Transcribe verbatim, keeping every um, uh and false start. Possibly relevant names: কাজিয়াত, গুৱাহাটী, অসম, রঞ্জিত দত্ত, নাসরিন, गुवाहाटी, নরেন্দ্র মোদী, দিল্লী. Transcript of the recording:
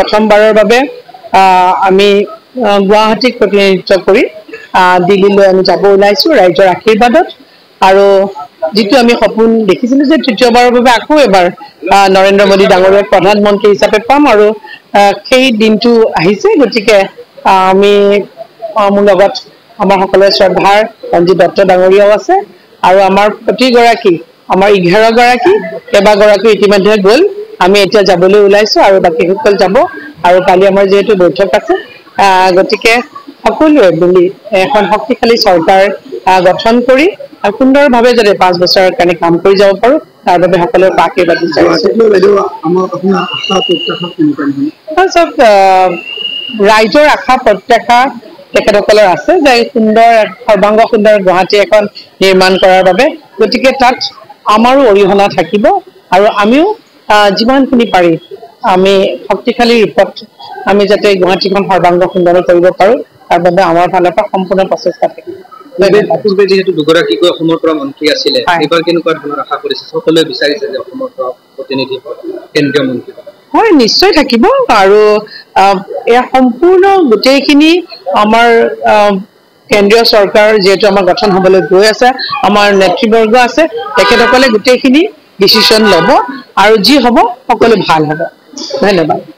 প্রথমবারের বাবে আমি গুৱাহাটীক প্রতিনিধিত্ব করে দিল্লীলৈ আমি যাব ওলাইছো রাইজর আশীর্বাদত। আর যেটা আমি সপোন দেখিছিলো যে তৃতীয়বারের বাবে আকৌ এবার নরেন্দ্র মোদী ডাঙৰীয়াক প্রধানমন্ত্রী হিসাবে পাম, আর সেই দিনটো আহিছে। গতিকে আমি মোৰ লগত আমার সকলের শ্রদ্ধার রঞ্জিত দত্ত ডাঙৰীয়াও আছে, আর আমার প্রতিগী আমার এগারোগী কেবাগী ইতিমধ্যে গল। আমি এটা যাবলে ওলাইছো আর বাকি সকল যাব, আর কালি আমার যেহেতু বৈঠক আছে, গতিকে সকলে মিলি এখন শক্তিশালী সরকার গঠন করে সুন্দরভাবে যাতে পাঁচ বছরের কারণে কাম করে যাব পারো তার সকলের পাকে বাকি সব রাইজর আশা প্রত্যাশা তেখেতসকলৰ আছে যে সুন্দর সর্বাঙ্গ সুন্দর গুৱাহাটী এখন নির্মাণ করার গতি তাত আমারও অরিহণা থাকিব। আর আমিও যিমানখিনি পারি আমি শক্তিশালী রূপত আমি যাতে গুৱাহাটীখন সর্বাঙ্গ সুন্দর করব পারো তার আমার ফালের সম্পূর্ণ প্রচেষ্টা থাকিব। পূর্বে যেহেতু দুগৰাকীকৈ অসমৰ পৰা মন্ত্রী আছিল, এইবাৰ কেনেকুৱা ধৰণৰ আশা কৰিছে সকলোৱে বিচাৰিছে যে অসমৰ পৰা প্রতিনিধি কেন্দ্রীয় মন্ত্রী হয় নিশ্চয় থাকিব। আর এয়া সম্পূর্ণ গোটেইখিনি আমার কেন্দ্রীয় সরকার যেহেতু আমার গঠন হবলে গৈ আছে, আমার নেতৃবর্গ আছে, তেখেতসকলে গোটেইখিনি ডিসিশন লব আর যি হব সকলো ভাল হব। ধন্যবাদ।